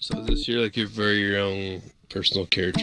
So is this your, like, your very own personal character?